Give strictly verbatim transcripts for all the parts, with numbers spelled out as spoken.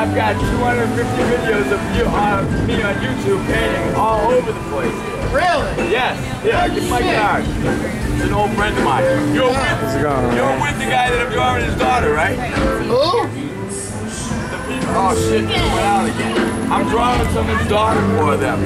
I've got two hundred fifty videos of you, uh, me on YouTube painting all over the place. Really? Yes. Yeah, oh, my God. It's an old friend of mine. You're with, gone, you're with the guy that I'm drawing his daughter, right? Who? Oh, shit. Went out again. I'm drawing someone's daughter for them.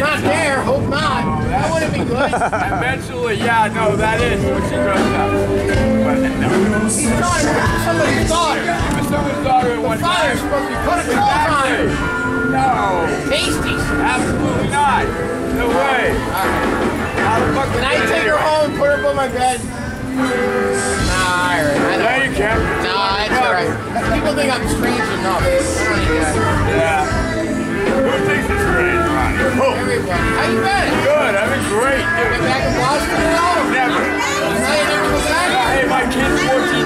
Not there. Hope not. Oh, that wouldn't be good. Eventually, yeah, no, that is what she grows up. But no. He's drawing somebody's daughter. Someone's daughter in one time. The father's supposed to be put in the back. No. Tasty. Absolutely not. No way. How the fuck can I take her home, put her on my bed? Nah, I don't. No, you can't. Nah, it's alright. People think I'm strange enough. Yeah. Who thinks it's strange, Ronnie? Who? Everybody. How you been? Good. I've been great. Been back in Boston? No. Never. Hey, my kid's fourteen.